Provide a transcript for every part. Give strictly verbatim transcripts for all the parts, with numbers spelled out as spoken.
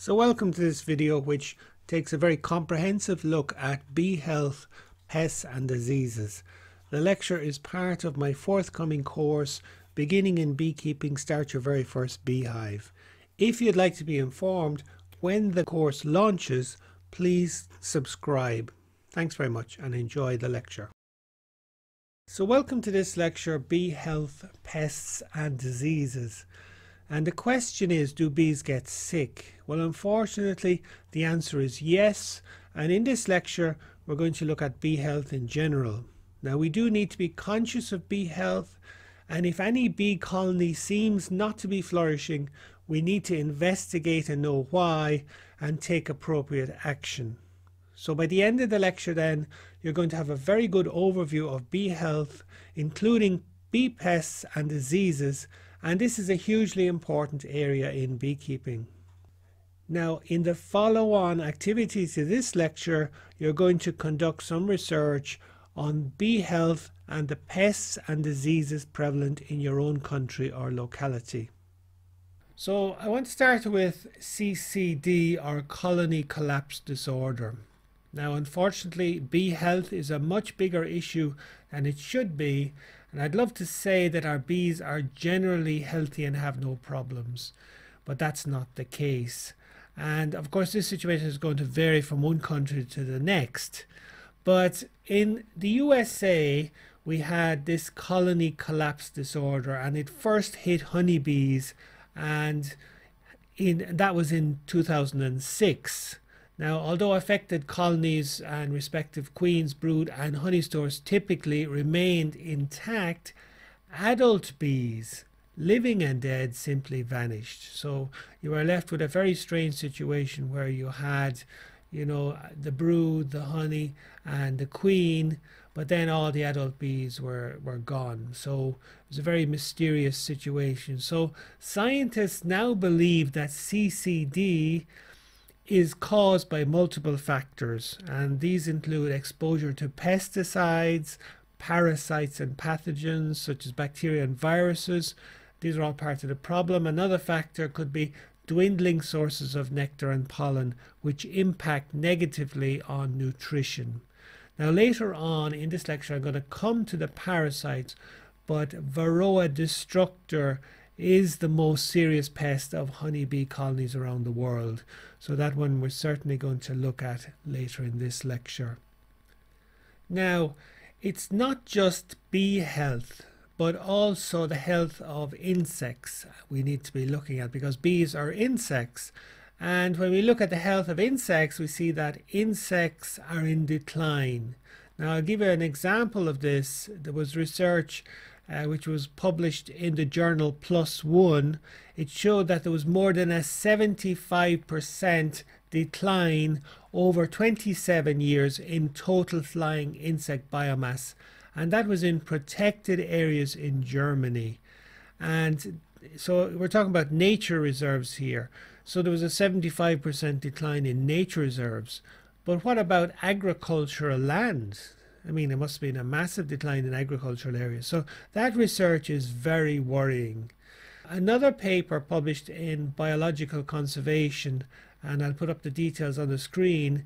So welcome to this video, which takes a very comprehensive look at bee health, pests and diseases. The lecture is part of my forthcoming course, Beginning in Beekeeping, Start Your Very First Beehive. If you'd like to be informed when the course launches, please subscribe. Thanks very much and enjoy the lecture. So welcome to this lecture, Bee Health, Pests and Diseases. And the question is, do bees get sick? Well, unfortunately, the answer is yes. And in this lecture, we're going to look at bee health in general. Now, we do need to be conscious of bee health. And if any bee colony seems not to be flourishing, we need to investigate and know why and take appropriate action. So by the end of the lecture then, you're going to have a very good overview of bee health, including bee pests and diseases, and this is a hugely important area in beekeeping. Now, in the follow-on activities to this lecture, you're going to conduct some research on bee health and the pests and diseases prevalent in your own country or locality. So I want to start with C C D, or Colony Collapse Disorder. Now, unfortunately, bee health is a much bigger issue than it should be, and I'd love to say that our bees are generally healthy and have no problems, but that's not the case. And of course, this situation is going to vary from one country to the next. But in the U S A, we had this colony collapse disorder, and it first hit honeybees, and in, that was in two thousand six. Now, although affected colonies and respective queens, brood and honey stores typically remained intact, adult bees, living and dead, simply vanished. So you were left with a very strange situation where you had, you know, the brood, the honey and the queen, but then all the adult bees were, were gone. So it was a very mysterious situation. So scientists now believe that C C D is caused by multiple factors, and these include exposure to pesticides, parasites and pathogens such as bacteria and viruses. These are all part of the problem. Another factor could be dwindling sources of nectar and pollen, which impact negatively on nutrition. Now, later on in this lecture, I'm going to come to the parasites, but Varroa destructor is the most serious pest of honeybee colonies around the world. So that one we're certainly going to look at later in this lecture. Now, it's not just bee health, but also the health of insects we need to be looking at, because bees are insects. And when we look at the health of insects, we see that insects are in decline. Now, I'll give you an example of this. There was research Uh, which was published in the journal Plus One. It showed that there was more than a seventy-five percent decline over twenty-seven years in total flying insect biomass, and that was in protected areas in Germany. And so we're talking about nature reserves here. So there was a seventy-five percent decline in nature reserves. But what about agricultural land? I mean, there must have been a massive decline in agricultural areas. So that research is very worrying. Another paper published in Biological Conservation, and I'll put up the details on the screen,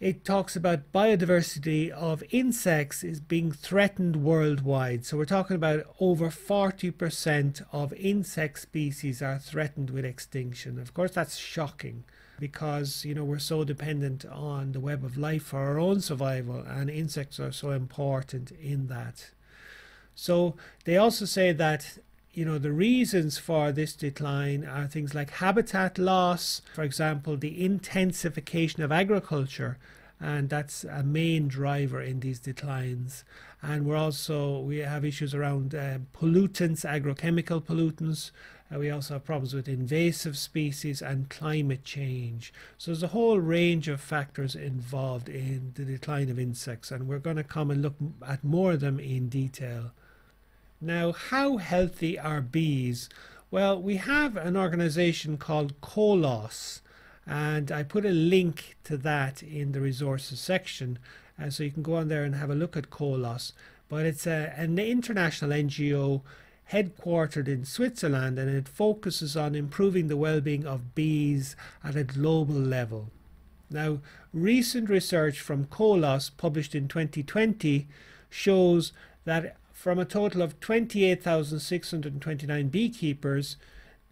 it talks about biodiversity of insects is being threatened worldwide. So we're talking about over forty percent of insect species are threatened with extinction. Of course, that's shocking, because, you know, we're so dependent on the web of life for our own survival, and insects are so important in that. So they also say that, you know, the reasons for this decline are things like habitat loss, for example, the intensification of agriculture, and that's a main driver in these declines. And we're also, we have issues around uh, pollutants, agrochemical pollutants. Uh, we also have problems with invasive species and climate change. So there's a whole range of factors involved in the decline of insects, and we're going to come and look at more of them in detail. Now, how healthy are bees? Well, we have an organization called Coloss, and I put a link to that in the resources section, and uh, so you can go on there and have a look at Coloss. But it's a, an international N G O headquartered in Switzerland, and it focuses on improving the well-being of bees at a global level. Now, recent research from Coloss published in twenty twenty shows that from a total of twenty-eight thousand six hundred twenty-nine beekeepers,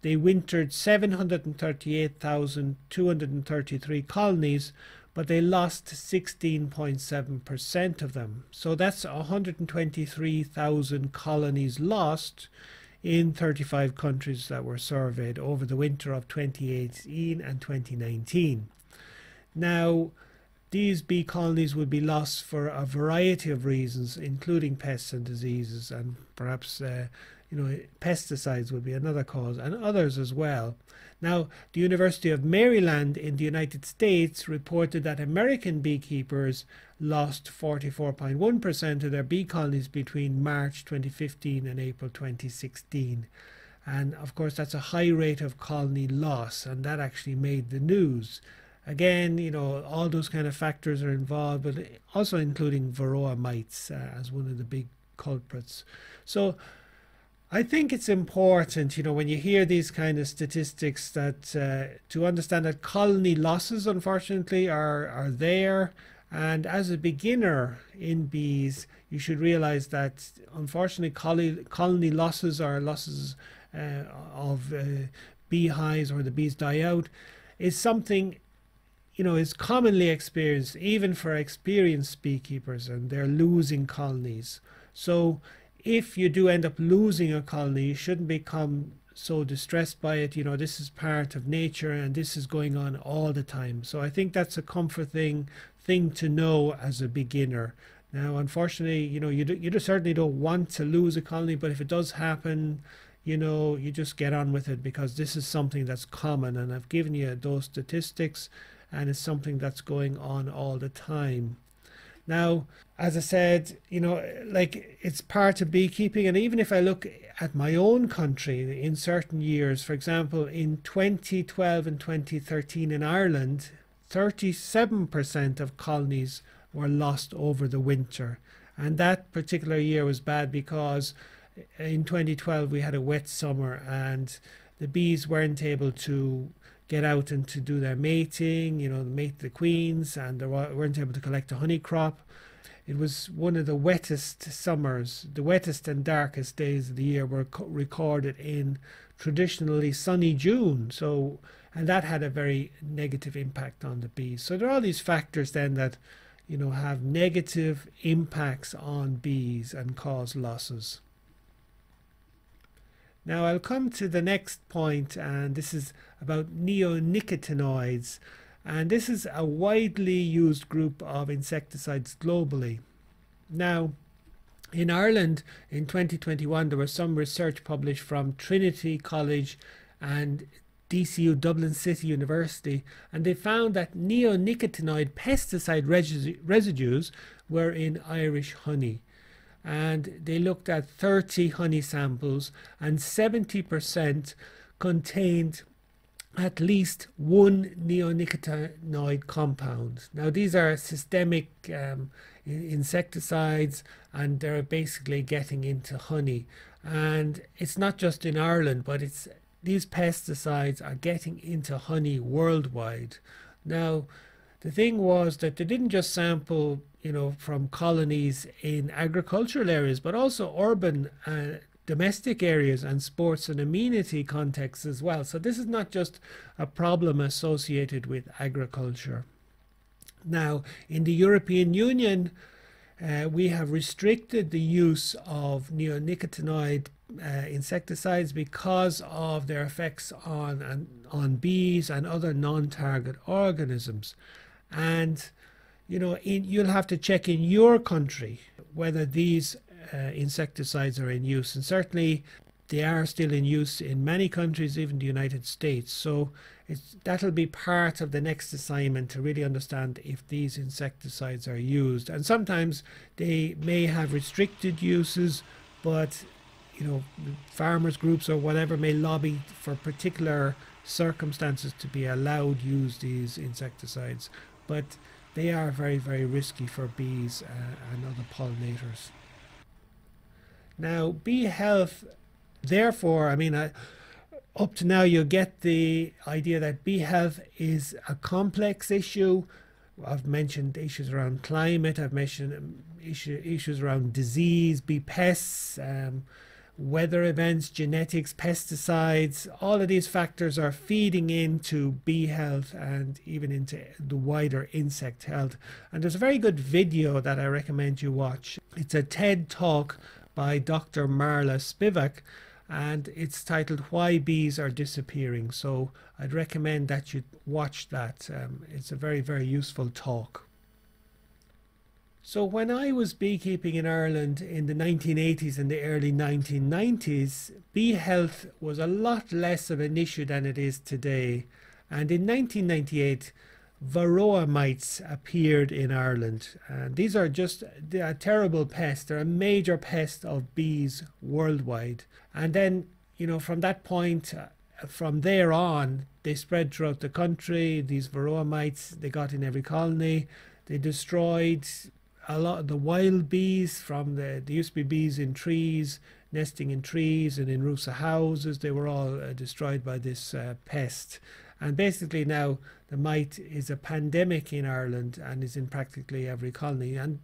they wintered seven hundred thirty-eight thousand two hundred thirty-three colonies, but they lost sixteen point seven percent of them. So that's one hundred twenty-three thousand colonies lost in thirty-five countries that were surveyed over the winter of twenty eighteen and twenty nineteen. Now, these bee colonies would be lost for a variety of reasons, including pests and diseases, and perhaps uh, you know, pesticides would be another cause, and others as well. Now, the University of Maryland in the United States reported that American beekeepers lost forty-four point one percent of their bee colonies between March twenty fifteen and April twenty sixteen. And of course, that's a high rate of colony loss, and that actually made the news. Again, you know, all those kind of factors are involved, but also including Varroa mites uh, as one of the big culprits. So I think it's important, you know, when you hear these kind of statistics, that uh, to understand that colony losses, unfortunately, are, are there. And as a beginner in bees, you should realize that, unfortunately, colony, colony losses are losses uh, of uh, beehives, or the bees die out, is something, you know, is commonly experienced even for experienced beekeepers, and they're losing colonies. So if you do end up losing a colony, you shouldn't become so distressed by it. You know, this is part of nature, and this is going on all the time. So I think that's a comforting thing to know as a beginner. Now, unfortunately, you know, you, do, you do certainly don't want to lose a colony, but if it does happen, you know, you just get on with it, because this is something that's common, and I've given you those statistics, and it's something that's going on all the time. Now, as I said, you know, like, it's part of beekeeping. And even if I look at my own country in certain years, for example, in twenty twelve and twenty thirteen in Ireland, thirty-seven percent of colonies were lost over the winter. And that particular year was bad because in twenty twelve we had a wet summer, and the bees weren't able to get out and to do their mating, you know, mate the queens, and they weren't able to collect a honey crop. It was one of the wettest summers. The wettest and darkest days of the year were recorded in traditionally sunny June. So, and that had a very negative impact on the bees. So there are all these factors then that, you know, have negative impacts on bees and cause losses. Now, I'll come to the next point, and this is about neonicotinoids, and this is a widely used group of insecticides globally. Now, in Ireland in twenty twenty-one there was some research published from Trinity College and D C U, Dublin City University, and they found that neonicotinoid pesticide resid residues were in Irish honey. And they looked at thirty honey samples, and seventy percent contained at least one neonicotinoid compound. Now, these are systemic um, insecticides, and they're basically getting into honey. And it's not just in Ireland, but it's these pesticides are getting into honey worldwide. Now, the thing was that they didn't just sample, you know, from colonies in agricultural areas, but also urban uh, domestic areas and sports and amenity contexts as well. So this is not just a problem associated with agriculture. Now, in the European Union, uh, we have restricted the use of neonicotinoid uh, insecticides because of their effects on, on, on bees and other non-target organisms. And you know, in, you'll have to check in your country whether these uh, insecticides are in use. And certainly they are still in use in many countries, even the United States. So it's, that'll be part of the next assignment, to really understand if these insecticides are used. And sometimes they may have restricted uses, but, you know, farmers groups or whatever may lobby for particular circumstances to be allowed to use these insecticides. But they are very, very risky for bees uh, and other pollinators. Now, bee health therefore, I mean, I, up to now you get the idea that B H A V is a complex issue. I've mentioned issues around climate, I've mentioned issue, issues around disease, bee pests, um, weather events, genetics, pesticides. All of these factors are feeding into bee health and even into the wider insect health. And there's a very good video that I recommend you watch. It's a TED talk by Doctor Marla Spivak, and it's titled "Why Bees Are Disappearing." So I'd recommend that you watch that. Um, it's a very, very useful talk. So when I was beekeeping in Ireland in the nineteen eighties and the early nineteen nineties, bee health was a lot less of an issue than it is today. And in nineteen ninety-eight, Varroa mites appeared in Ireland, and these are just a terrible pest. They're a major pest of bees worldwide. And then, you know, from that point, from there on, they spread throughout the country. These Varroa mites, they got in every colony. They destroyed a lot of the wild bees from the, there used to be bees in trees, nesting in trees and in roofs of houses. They were all uh, destroyed by this uh, pest. And basically now the mite is a pandemic in Ireland and is in practically every colony. And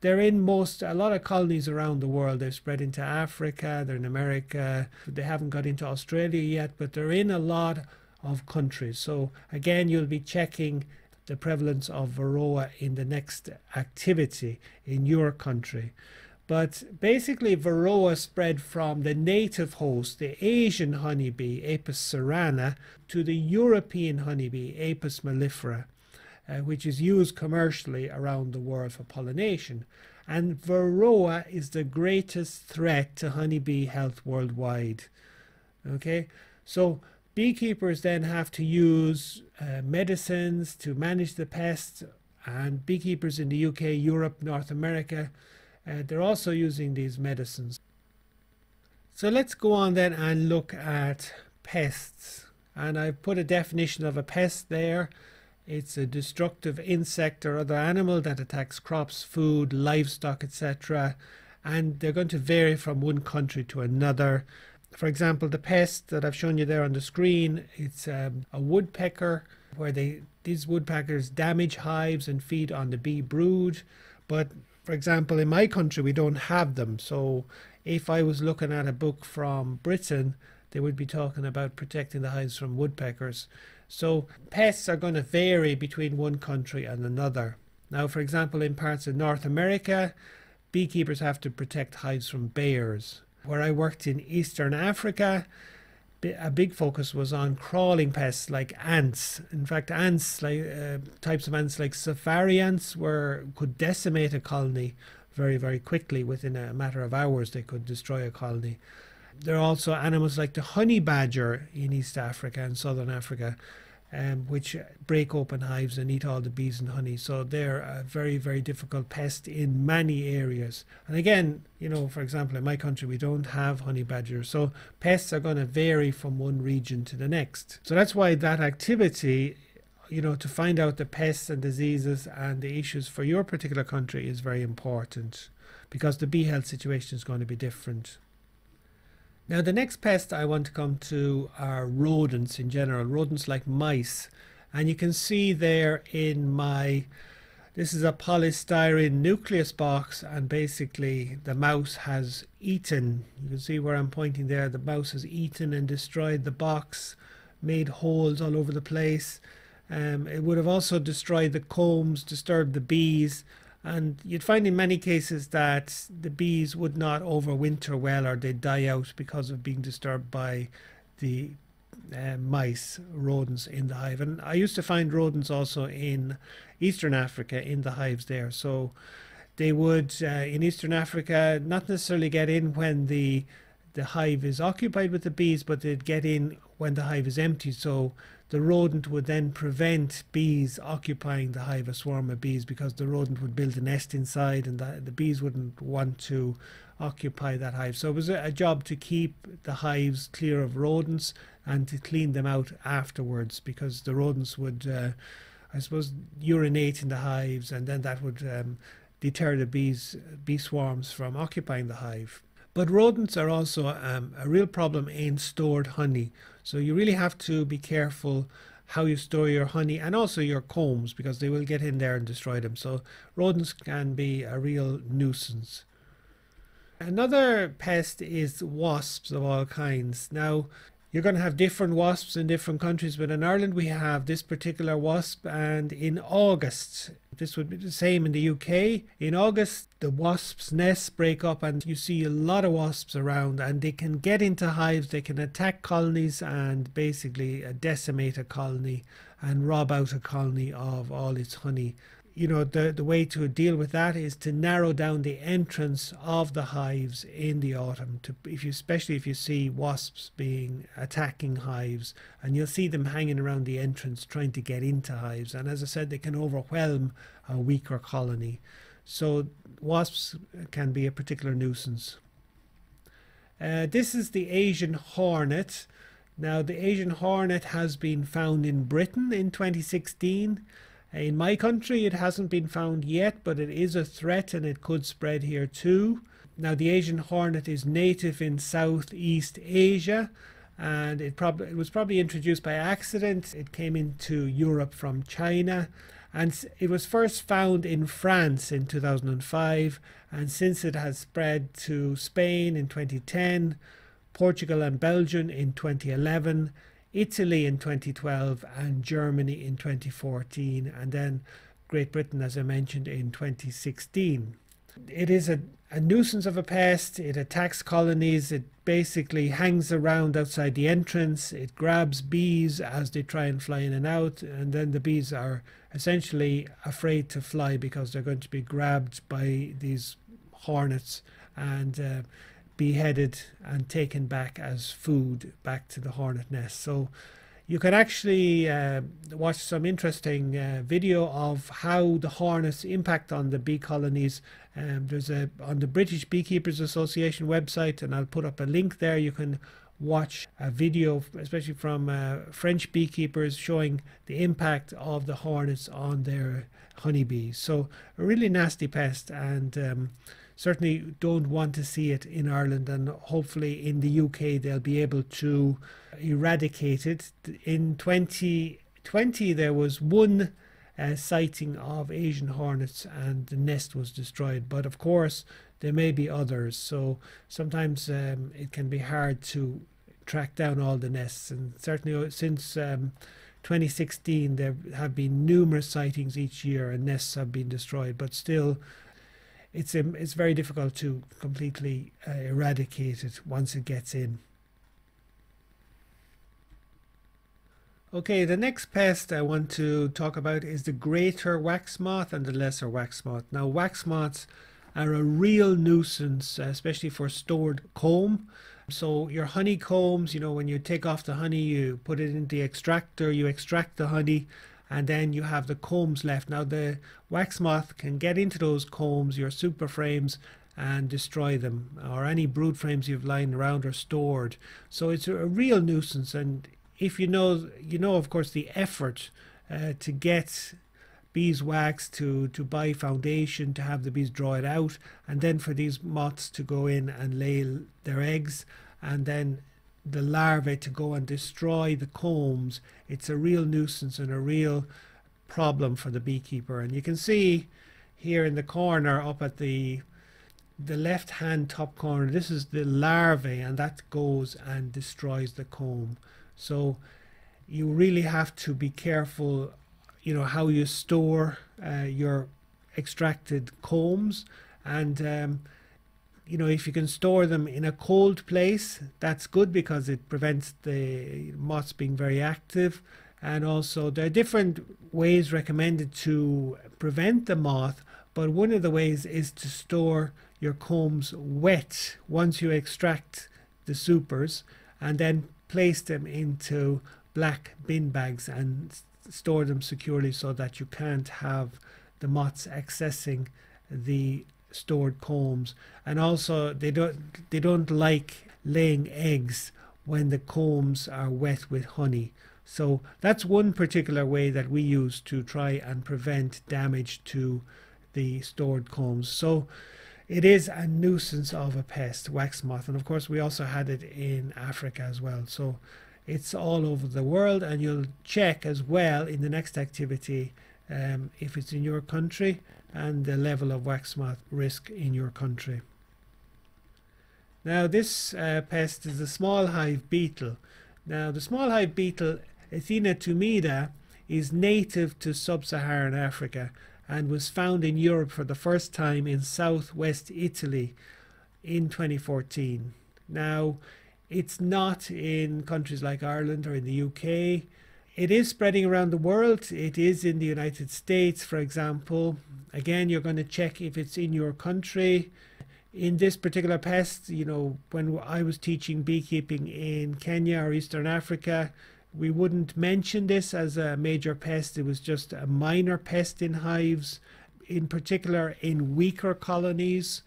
they're in most, a lot of colonies around the world. They've spread into Africa, they're in America. They haven't got into Australia yet, but they're in a lot of countries. So again, you'll be checking the prevalence of Varroa in the next activity in your country. But basically Varroa spread from the native host, the Asian honeybee, Apis cerana, to the European honeybee, Apis mellifera, uh, which is used commercially around the world for pollination. And Varroa is the greatest threat to honeybee health worldwide. Okay, so beekeepers then have to use uh, medicines to manage the pest, and beekeepers in the U K, Europe, North America, uh, they're also using these medicines. So let's go on then and look at pests. And I've put a definition of a pest there. It's a destructive insect or other animal that attacks crops, food, livestock, et cetera. And they're going to vary from one country to another. For example, the pest that I've shown you there on the screen, it's um, a woodpecker, where they, these woodpeckers damage hives and feed on the bee brood. But for example, in my country, we don't have them. So if I was looking at a book from Britain, they would be talking about protecting the hives from woodpeckers. So pests are going to vary between one country and another. Now, for example, in parts of North America, beekeepers have to protect hives from bears. Where I worked in Eastern Africa, a big focus was on crawling pests like ants. In fact, ants, like uh, types of ants like safari ants, were could decimate a colony very, very quickly. Within a matter of hours, they could destroy a colony. There are also animals like the honey badger in East Africa and Southern Africa, um, which break open hives and eat all the bees and honey. So they're a very, very difficult pest in many areas. And again, you know, for example, in my country, we don't have honey badgers. So pests are going to vary from one region to the next. So that's why that activity, you know, to find out the pests and diseases and the issues for your particular country is very important, because the bee health situation is going to be different. Now, the next pest I want to come to are rodents in general, rodents like mice. And you can see there in my, this is a polystyrene nucleus box, and basically the mouse has eaten, you can see where I'm pointing there, the mouse has eaten and destroyed the box, made holes all over the place. Um, it would have also destroyed the combs, disturbed the bees. And you'd find in many cases that the bees would not overwinter well, or they'd die out because of being disturbed by the uh, mice, rodents in the hive. And I used to find rodents also in Eastern Africa in the hives there. So they would, uh, in Eastern Africa, not necessarily get in when the, the hive is occupied with the bees, but they'd get in when the hive is empty. So the rodent would then prevent bees occupying the hive, a swarm of bees, because the rodent would build a nest inside and the, the bees wouldn't want to occupy that hive. So it was a, a job to keep the hives clear of rodents and to clean them out afterwards, because the rodents would, uh, I suppose, urinate in the hives, and then that would um, deter the bees, bee swarms from occupying the hive. But rodents are also um, a real problem in stored honey. So you really have to be careful how you store your honey and also your combs, because they will get in there and destroy them. So rodents can be a real nuisance. Another pest is wasps of all kinds. Now, you're going to have different wasps in different countries, but in Ireland we have this particular wasp, and in August, this would be the same in the U K, in August the wasps' nests break up and you see a lot of wasps around, and they can get into hives, they can attack colonies and basically decimate a colony and rob out a colony of all its honey. You know, the, the way to deal with that is to narrow down the entrance of the hives in the autumn, to, if you, especially if you see wasps being attacking hives, and you'll see them hanging around the entrance trying to get into hives. And as I said, they can overwhelm a weaker colony. So wasps can be a particular nuisance. Uh, this is the Asian hornet. Now, the Asian hornet has been found in Britain in twenty sixteen. In my country, it hasn't been found yet, but it is a threat and it could spread here too. Now, the Asian hornet is native in Southeast Asia, and it, prob it was probably introduced by accident. It came into Europe from China, and it was first found in France in two thousand five, and since it has spread to Spain in twenty ten, Portugal and Belgium in twenty eleven, Italy in twenty twelve, and Germany in twenty fourteen, and then Great Britain, as I mentioned, in twenty sixteen. It is a, a nuisance of a pest. It attacks colonies. It basically hangs around outside the entrance. It grabs bees as they try and fly in and out, and then the bees are essentially afraid to fly because they're going to be grabbed by these hornets and uh, beheaded and taken back as food back to the hornet nest. So you can actually uh, watch some interesting uh, video of how the hornets impact on the bee colonies. Um, there's a on the British Beekeepers Association website, and I'll put up a link there. You can watch a video, especially from uh, French beekeepers, showing the impact of the hornets on their honeybees. So a really nasty pest, and um, certainly don't want to see it in Ireland, and hopefully in the U K they'll be able to eradicate it. In twenty twenty there was one uh, sighting of Asian hornets and the nest was destroyed, but of course there may be others, so sometimes um, it can be hard to track down all the nests. And certainly since um, twenty sixteen there have been numerous sightings each year and nests have been destroyed, but still It's, it's very difficult to completely uh, eradicate it once it gets in. Okay, the next pest I want to talk about is the greater wax moth and the lesser wax moth. Now, wax moths are a real nuisance, especially for stored comb. So your honeycombs, you know, when you take off the honey, you put it in the extractor, you extract the honey, and then you have the combs left. Now the wax moth can get into those combs, your super frames, and destroy them, or any brood frames you've lying around or stored. So it's a real nuisance, and if you know, you know of course the effort uh, to get beeswax, to, to buy foundation, to have the bees draw it out, and then for these moths to go in and lay their eggs, and then the larvae to go and destroy the combs. It's a real nuisance and a real problem for the beekeeper. And you can see here in the corner, up at the the left hand top corner, this is the larvae, and that goes and destroys the comb. So you really have to be careful, you know, how you store uh, your extracted combs. And um, you know, if you can store them in a cold place, that's good because it prevents the moths being very active. And also there are different ways recommended to prevent the moth, but one of the ways is to store your combs wet once you extract the supers, and then place them into black bin bags and store them securely so that you can't have the moths accessing the stored combs. And also they don't they don't like laying eggs when the combs are wet with honey. So that's one particular way that we use to try and prevent damage to the stored combs. So it is a nuisance of a pest, wax moth, and of course we also had it in Africa as well. So it's all over the world, and you'll check as well in the next activity um, if it's in your country and the level of wax moth risk in your country. Now this uh, pest is the small hive beetle. Now the small hive beetle Aethina tumida is native to sub-Saharan Africa and was found in Europe for the first time in southwest Italy in twenty fourteen. Now it's not in countries like Ireland or in the U K. It is spreading around the world. It is in the United States, for example. Again, you're going to check if it's in your country. In this particular pest, you know, when I was teaching beekeeping in Kenya or Eastern Africa, we wouldn't mention this as a major pest. It was just a minor pest in hives, in particular in weaker colonies.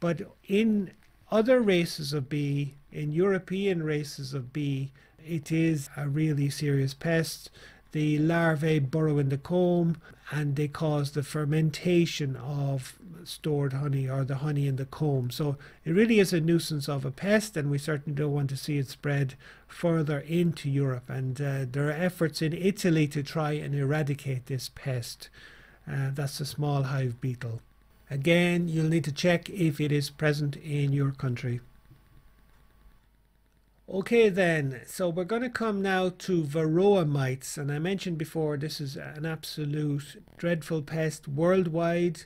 But in other races of bee, in European races of bee, it is a really serious pest. The larvae burrow in the comb and they cause the fermentation of stored honey, or the honey in the comb. So it really is a nuisance of a pest, and we certainly don't want to see it spread further into Europe. And uh, there are efforts in Italy to try and eradicate this pest. Uh, that's the small hive beetle. Again, you'll need to check if it is present in your country. Okay then, so we're going to come now to Varroa mites, and I mentioned before this is an absolute dreadful pest worldwide,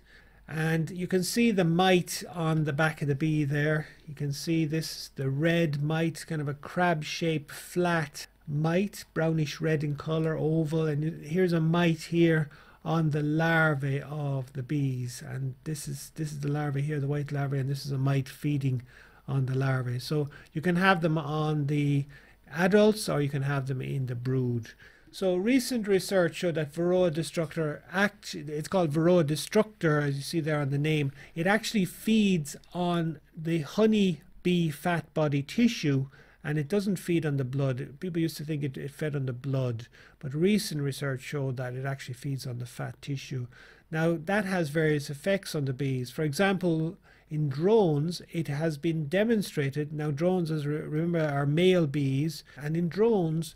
and you can see the mite on the back of the bee there. You can see this, the red mite, kind of a crab-shaped flat mite, brownish red in color, oval, and here's a mite here on the larvae of the bees, and this is this is the larvae here, the white larvae, and this is a mite feeding on the larvae. So you can have them on the adults or you can have them in the brood. So recent research showed that Varroa destructor, act, it's called Varroa destructor as you see there on the name, it actually feeds on the honey bee fat body tissue, and it doesn't feed on the blood. People used to think it, it fed on the blood, but recent research showed that it actually feeds on the fat tissue. Now that has various effects on the bees. For example, in drones, it has been demonstrated. Now drones, as remember, are male bees, and in drones,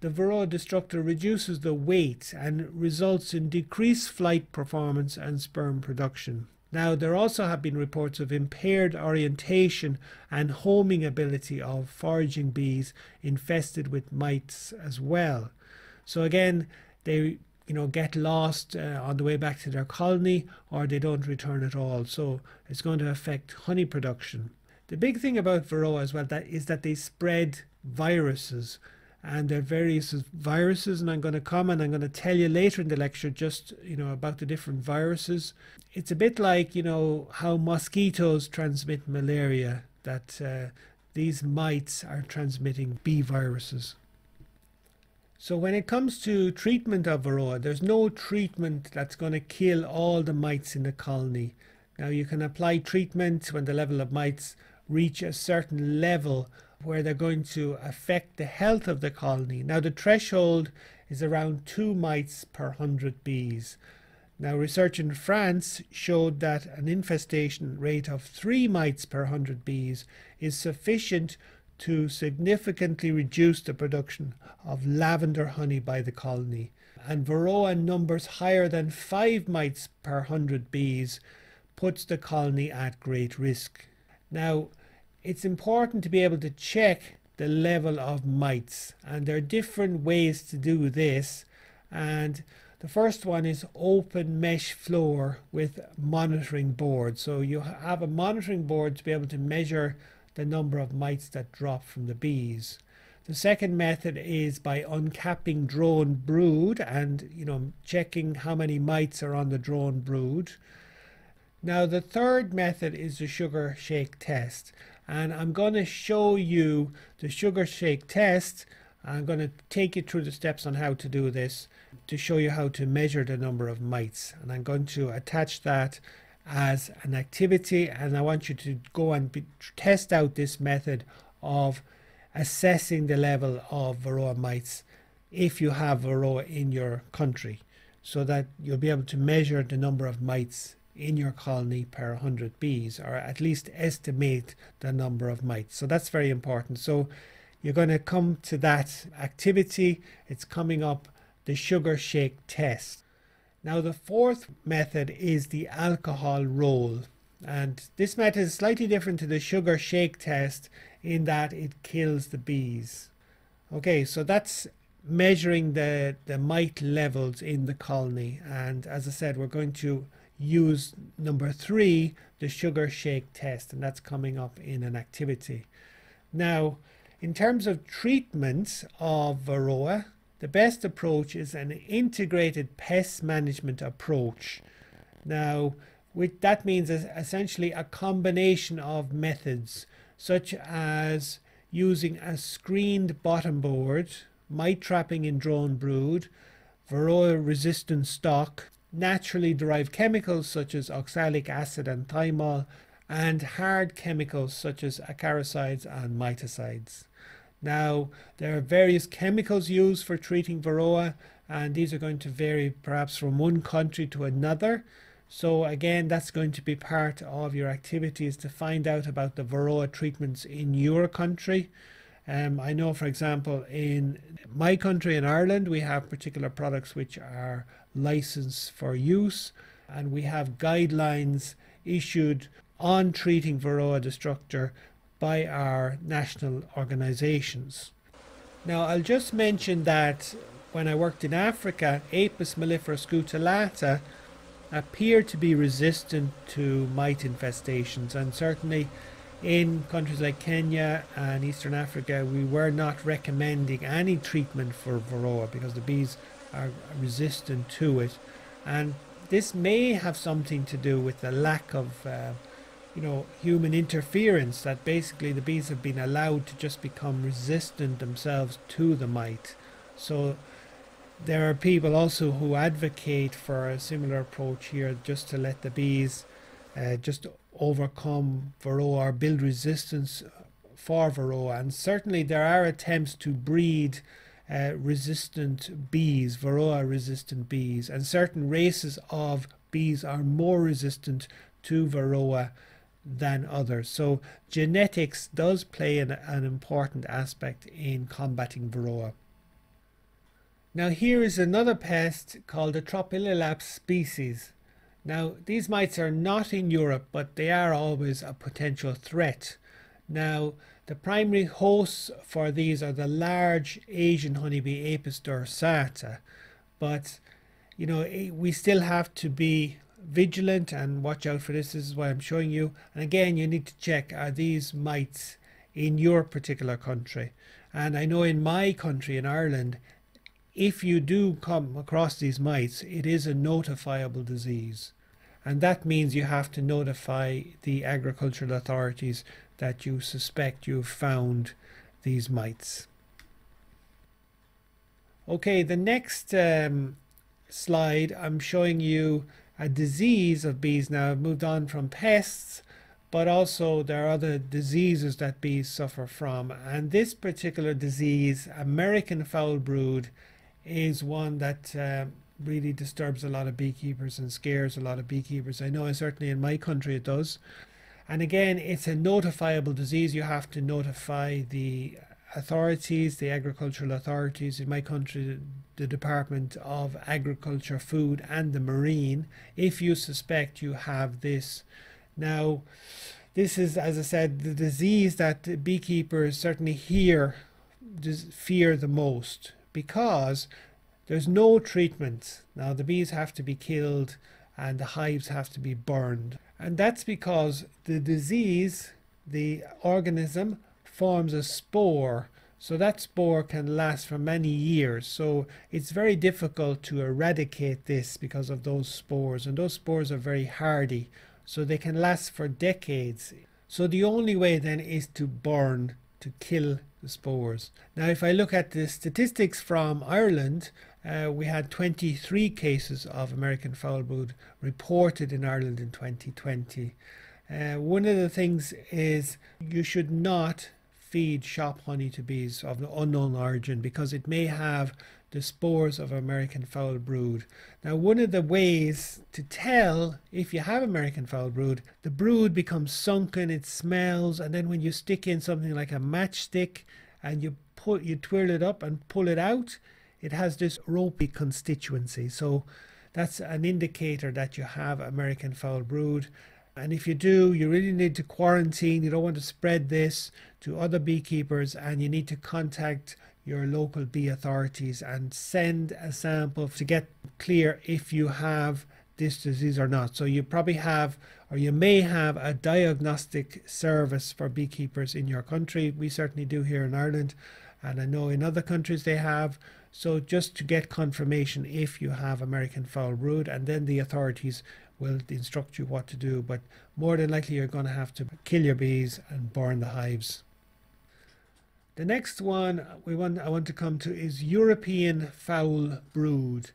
the Varroa destructor reduces the weight and results in decreased flight performance and sperm production. Now there also have been reports of impaired orientation and homing ability of foraging bees infested with mites as well. So again, they you know, get lost uh, on the way back to their colony, or they don't return at all. So it's going to affect honey production. The big thing about Varroa as well that is that they spread viruses, and there are various viruses, and I'm going to come and I'm going to tell you later in the lecture just, you know, about the different viruses. It's a bit like, you know, how mosquitoes transmit malaria, that uh, these mites are transmitting bee viruses. So when it comes to treatment of Varroa, there's no treatment that's going to kill all the mites in the colony. Now you can apply treatment when the level of mites reach a certain level where they're going to affect the health of the colony. Now the threshold is around two mites per one hundred bees. Now research in France showed that an infestation rate of three mites per one hundred bees is sufficient to significantly reduce the production of lavender honey by the colony. And Varroa numbers higher than five mites per one hundred bees puts the colony at great risk. Now, it's important to be able to check the level of mites, and there are different ways to do this. And the first one is open mesh floor with monitoring board. So you have a monitoring board to be able to measure the number of mites that drop from the bees. The second method is by uncapping drone brood and, you know, checking how many mites are on the drone brood. Now the third method is the sugar shake test, and I'm going to show you the sugar shake test. I'm going to take you through the steps on how to do this to show you how to measure the number of mites, and I'm going to attach that as an activity, and I want you to go and be, test out this method of assessing the level of Varroa mites if you have Varroa in your country, so that you'll be able to measure the number of mites in your colony per one hundred bees, or at least estimate the number of mites. So that's very important. So you're going to come to that activity. It's coming up, the sugar shake test. Now the fourth method is the alcohol roll, and this method is slightly different to the sugar shake test in that it kills the bees. Okay, so that's measuring the, the mite levels in the colony, and as I said, we're going to use number three, the sugar shake test, and that's coming up in an activity. Now in terms of treatment of Varroa, the best approach is an integrated pest management approach. Now with that means is essentially a combination of methods, such as using a screened bottom board, mite trapping in drone brood, Varroa resistant stock, naturally derived chemicals such as oxalic acid and thymol, and hard chemicals such as acaricides and miticides. Now there are various chemicals used for treating Varroa, and these are going to vary perhaps from one country to another. So again, that's going to be part of your activities to find out about the Varroa treatments in your country. Um, I know, for example, in my country, in Ireland, we have particular products which are licensed for use, and we have guidelines issued on treating Varroa destructor by our national organizations. Now, I'll just mention that when I worked in Africa, Apis mellifera scutellata appeared to be resistant to mite infestations, and certainly in countries like Kenya and Eastern Africa, we were not recommending any treatment for Varroa because the bees are resistant to it. And this may have something to do with the lack of uh, you know, human interference, that basically the bees have been allowed to just become resistant themselves to the mite. So there are people also who advocate for a similar approach here, just to let the bees uh, just overcome Varroa or build resistance for Varroa. And certainly there are attempts to breed uh, resistant bees, Varroa resistant bees, and certain races of bees are more resistant to Varroa than others. So genetics does play an, an important aspect in combating Varroa. Now here is another pest called the Tropilaelaps species. Now these mites are not in Europe, but they are always a potential threat. Now the primary hosts for these are the large Asian honeybee Apis dorsata, but you know, we still have to be vigilant and watch out for this. This is why I'm showing you, and again you need to check, are these mites in your particular country? And I know in my country, in Ireland, if you do come across these mites, it is a notifiable disease. And that means you have to notify the agricultural authorities that you suspect you've found these mites. Okay, the next um, slide, I'm showing you a disease of bees. Now I've moved on from pests, but also there are other diseases that bees suffer from. And this particular disease, American foul brood, is one that uh, really disturbs a lot of beekeepers and scares a lot of beekeepers. I know certainly in my country it does. And again, it's a notifiable disease. You have to notify the authorities, the agricultural authorities. In my country, the Department of Agriculture, Food and the Marine, if you suspect you have this. Now, this is, as I said, the disease that beekeepers certainly here fear the most, because there's no treatment. Now the bees have to be killed and the hives have to be burned. And that's because the disease, the organism, forms a spore. So that spore can last for many years. So it's very difficult to eradicate this because of those spores. And those spores are very hardy, so they can last for decades. So the only way then is to burn, to kill the spores. Now if I look at the statistics from Ireland, uh, we had twenty-three cases of American foul brood reported in Ireland in twenty twenty. Uh, one of the things is you should not feed shop honey to bees of unknown origin, because it may have the spores of American foul brood. Now, one of the ways to tell if you have American foul brood, the brood becomes sunken, it smells, and then when you stick in something like a matchstick and you put, you twirl it up and pull it out, it has this ropey constituency. So that's an indicator that you have American foul brood. And if you do, you really need to quarantine. You don't want to spread this to other beekeepers, and you need to contact your local bee authorities and send a sample to get clear if you have this disease or not. So you probably have, or you may have, a diagnostic service for beekeepers in your country. We certainly do here in Ireland, and I know in other countries they have. So just to get confirmation if you have American foul brood, and then the authorities will instruct you what to do. But more than likely you're going to have to kill your bees and burn the hives. The next one we want, I want to come to is European foul brood.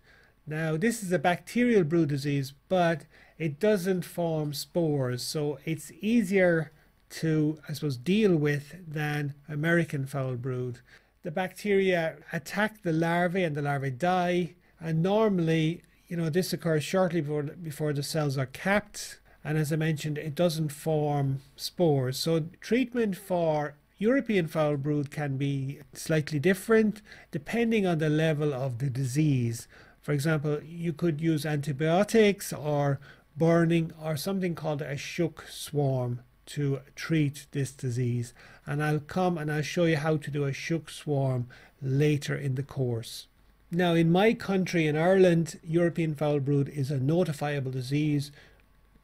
Now, this is a bacterial brood disease, but it doesn't form spores, so it's easier to, I suppose, deal with than American foul brood. The bacteria attack the larvae and the larvae die, and normally, you know, this occurs shortly before, before the cells are capped, and as I mentioned, it doesn't form spores. So treatment for European foul brood can be slightly different depending on the level of the disease. For example, you could use antibiotics or burning or something called a shook swarm to treat this disease. And I'll come and I'll show you how to do a shook swarm later in the course. Now, in my country, in Ireland, European foul brood is a notifiable disease.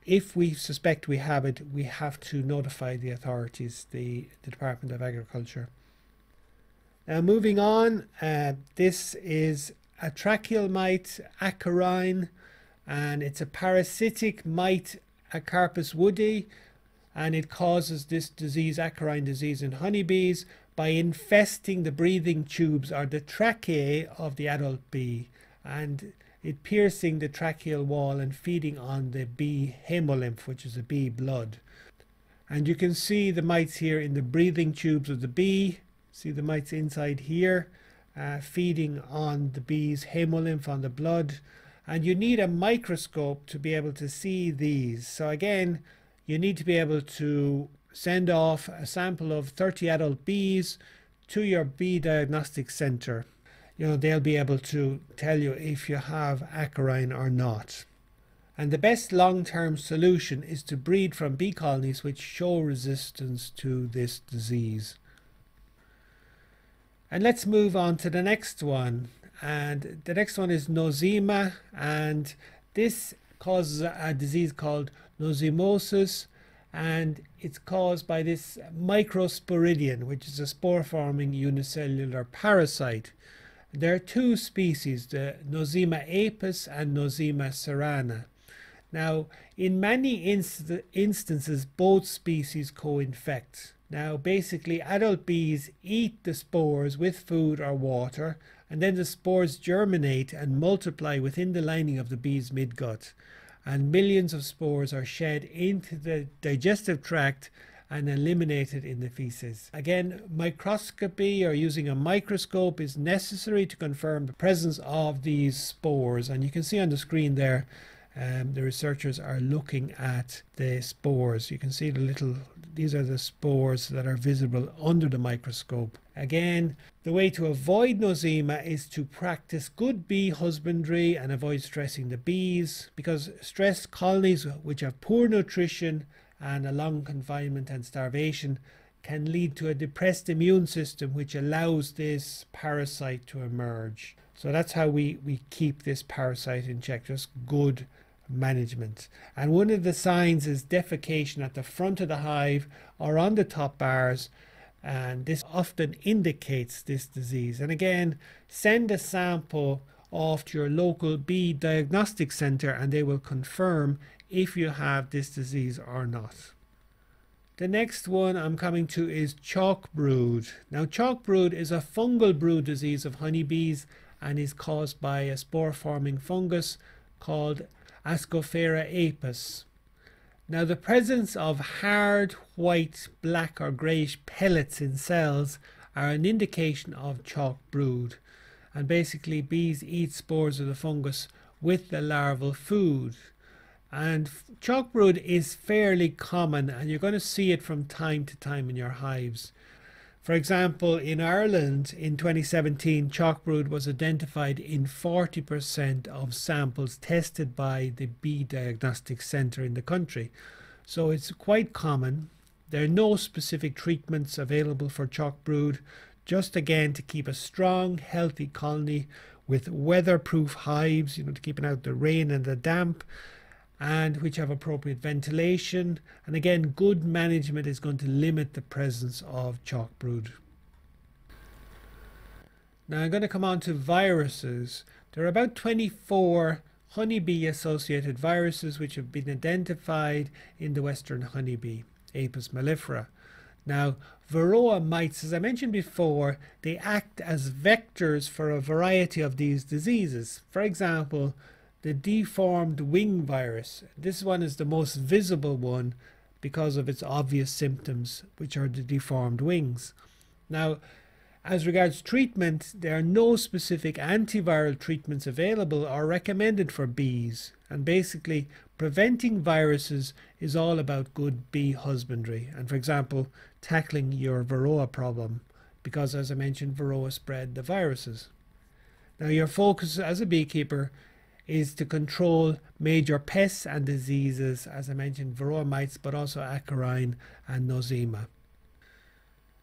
If we suspect we have it, we have to notify the authorities, the, the Department of Agriculture. Now, moving on, uh, this is a tracheal mite, acarine, and it's a parasitic mite, Acarapis woodi, and it causes this disease, acarine disease, in honeybees by infesting the breathing tubes or the tracheae of the adult bee, and it piercing the tracheal wall and feeding on the bee hemolymph, which is the bee blood. And you can see the mites here in the breathing tubes of the bee. See the mites inside here, uh, feeding on the bee's hemolymph, on the blood. And you need a microscope to be able to see these. So again, you need to be able to send off a sample of thirty adult bees to your bee diagnostic center. You know, they'll be able to tell you if you have acarine or not. And the best long-term solution is to breed from bee colonies which show resistance to this disease. And let's move on to the next one. And the next one is Nosema, and this causes a disease called nosemosis, and it's caused by this microsporidian, which is a spore-forming unicellular parasite. There are two species, the Nosema apis and Nosema cerana. Now, in many inst instances, both species co-infect. Now, basically, adult bees eat the spores with food or water, and then the spores germinate and multiply within the lining of the bee's midgut. And millions of spores are shed into the digestive tract and eliminated in the feces. Again, microscopy or using a microscope is necessary to confirm the presence of these spores. And you can see on the screen there, um, the researchers are looking at the spores. You can see the little, these are the spores that are visible under the microscope. Again, the way to avoid Nosema is to practice good bee husbandry and avoid stressing the bees, because stressed colonies which have poor nutrition and a long confinement and starvation can lead to a depressed immune system, which allows this parasite to emerge. So that's how we, we keep this parasite in check, just good management. And one of the signs is defecation at the front of the hive or on the top bars, and this often indicates this disease. And again, send a sample off to your local bee diagnostic center and they will confirm if you have this disease or not. The next one I'm coming to is chalk brood. Now, chalk brood is a fungal brood disease of honeybees and is caused by a spore-forming fungus called Ascosphaera apis. Now, the presence of hard, white, black or greyish pellets in cells are an indication of chalk brood. and basically bees eat spores of the fungus with the larval food. And chalkbrood is fairly common, and you're going to see it from time to time in your hives. For example, in Ireland in twenty seventeen, chalkbrood was identified in forty percent of samples tested by the Bee Diagnostic Centre in the country. So it's quite common. There are no specific treatments available for chalkbrood, just again to keep a strong, healthy colony with weatherproof hives, you know, to keep out the rain and the damp, and which have appropriate ventilation. And again, good management is going to limit the presence of chalkbrood. Now I'm going to come on to viruses. There are about twenty-four honeybee associated viruses which have been identified in the western honeybee, Apis mellifera. Now, Varroa mites, as I mentioned before, they act as vectors for a variety of these diseases. For example, the deformed wing virus. This one is the most visible one because of its obvious symptoms, which are the deformed wings. Now, as regards treatment, there are no specific antiviral treatments available or recommended for bees. And basically, preventing viruses is all about good bee husbandry. And for example, tackling your Varroa problem, because as I mentioned, Varroa spread the viruses. Now, your focus as a beekeeper is to control major pests and diseases, as I mentioned, Varroa mites, but also acarine and Nosema.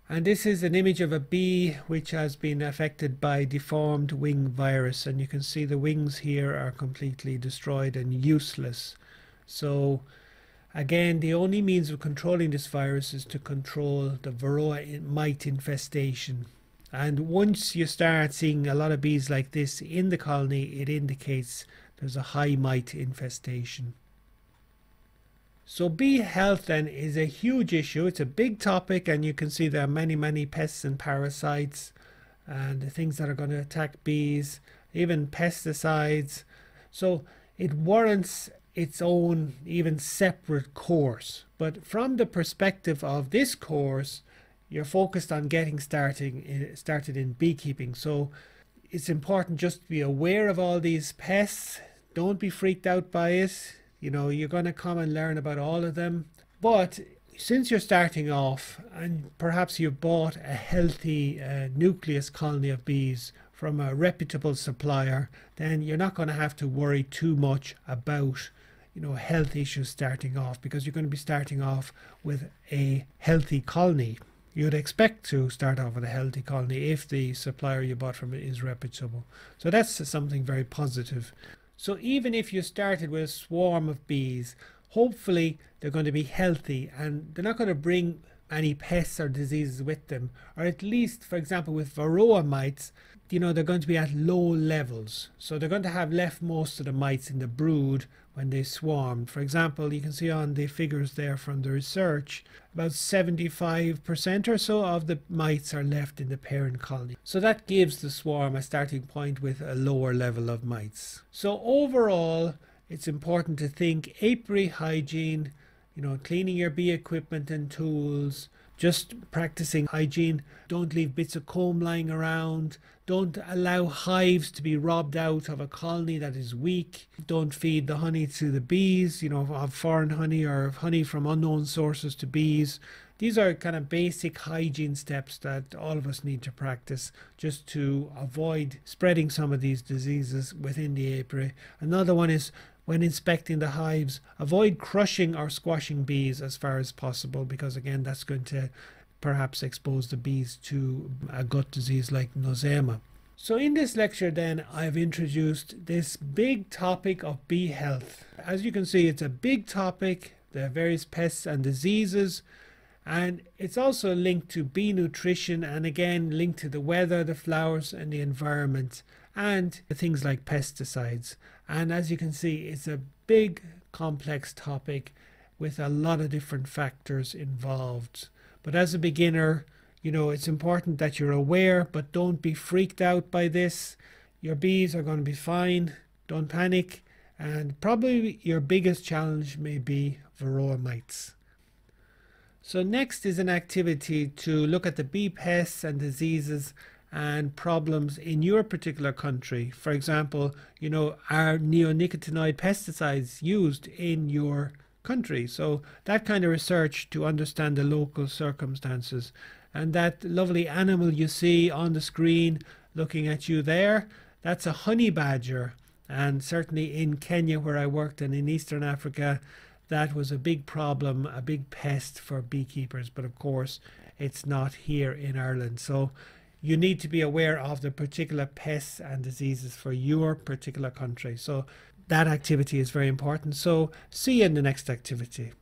And this is an image of a bee which has been affected by deformed wing virus, and you can see the wings here are completely destroyed and useless. So again, the only means of controlling this virus is to control the Varroa mite infestation. And once you start seeing a lot of bees like this in the colony, it indicates there's a high mite infestation. So bee health then is a huge issue. It's a big topic, and you can see there are many, many pests and parasites and the things that are going to attack bees, even pesticides. So it warrants its own even separate course. But from the perspective of this course, you're focused on getting starting, started in beekeeping. So it's important just to be aware of all these pests. Don't be freaked out by it. You know, you're going to come and learn about all of them. But since you're starting off, and perhaps you've bought a healthy uh, nucleus colony of bees from a reputable supplier, then you're not going to have to worry too much about, you know, health issues starting off, because you're going to be starting off with a healthy colony. You'd expect to start off with a healthy colony if the supplier you bought from it is reputable. So that's something very positive. So even if you started with a swarm of bees, hopefully they're going to be healthy and they're not going to bring any pests or diseases with them. Or at least, for example, with Varroa mites, you know, they're going to be at low levels. So they're going to have left most of the mites in the brood when they swarmed. For example, you can see on the figures there from the research, about seventy-five percent or so of the mites are left in the parent colony. So that gives the swarm a starting point with a lower level of mites. So overall, it's important to think apiary hygiene, you know, cleaning your bee equipment and tools, just practicing hygiene. Don't leave bits of comb lying around. Don't allow hives to be robbed out of a colony that is weak. Don't feed the honey to the bees, you know, of foreign honey or honey from unknown sources to bees. These are kind of basic hygiene steps that all of us need to practice just to avoid spreading some of these diseases within the apiary. Another one is, when inspecting the hives, avoid crushing or squashing bees as far as possible, because again, that's going to perhaps expose the bees to a gut disease like Nosema. So in this lecture then, I've introduced this big topic of bee health. As you can see, it's a big topic. There are various pests and diseases, and it's also linked to bee nutrition, and again linked to the weather, the flowers and the environment, and things like pesticides. And as you can see, it's a big, complex topic with a lot of different factors involved. But as a beginner, you know, it's important that you're aware, but don't be freaked out by this. Your bees are going to be fine. Don't panic. And probably your biggest challenge may be Varroa mites. So next is an activity to look at the bee pests and diseases and problems in your particular country. For example, you know, are neonicotinoid pesticides used in your country? So that kind of research to understand the local circumstances. And that lovely animal you see on the screen looking at you there, that's a honey badger. And certainly in Kenya, where I worked, and in Eastern Africa, that was a big problem, a big pest for beekeepers. But of course, it's not here in Ireland. So you need to be aware of the particular pests and diseases for your particular country. So that activity is very important. So see you in the next activity.